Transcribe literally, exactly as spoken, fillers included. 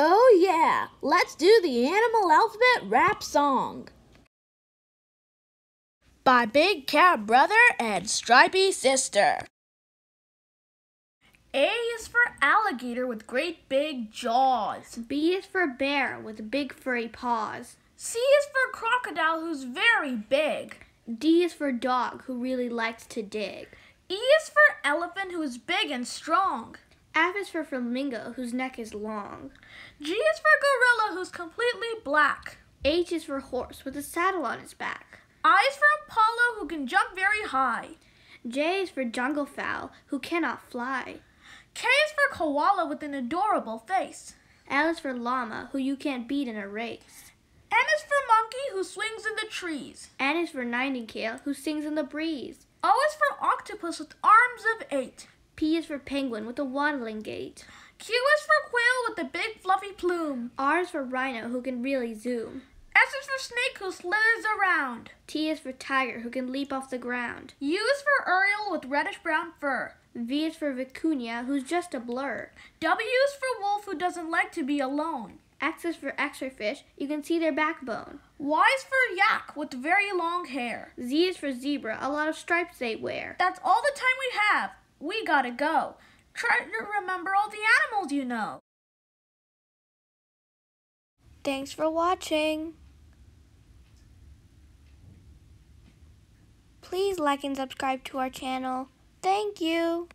Oh yeah, let's do the animal alphabet rap song. By Big Cat Brother and Stripey Sister. A is for alligator with great big jaws. B is for bear with big furry paws. C is for crocodile who's very big. D is for dog who really likes to dig. E is for elephant who is big and strong. F is for flamingo whose neck is long. G is for gorilla who's completely black. H is for horse with a saddle on its back. I is for Apollo who can jump very high. J is for junglefowl who cannot fly. K is for koala with an adorable face. L is for llama who you can't beat in a race. N is for monkey who swings in the trees. N is for nightingale who sings in the breeze. O is for octopus with arms of eight. P is for penguin with a waddling gait. Q is for quail with a big fluffy plume. R is for rhino who can really zoom. S is for snake who slithers around. T is for tiger who can leap off the ground. U is for Urial with reddish brown fur. V is for Vicuña who's just a blur. W is for wolf who doesn't like to be alone. X is for X-Ray Fish, you can see their backbone. Y is for yak with very long hair. Z is for zebra, a lot of stripes they wear. That's all the time we have. We gotta go. Try to remember all the animals you know. Thanks for watching. Please like and subscribe to our channel. Thank you.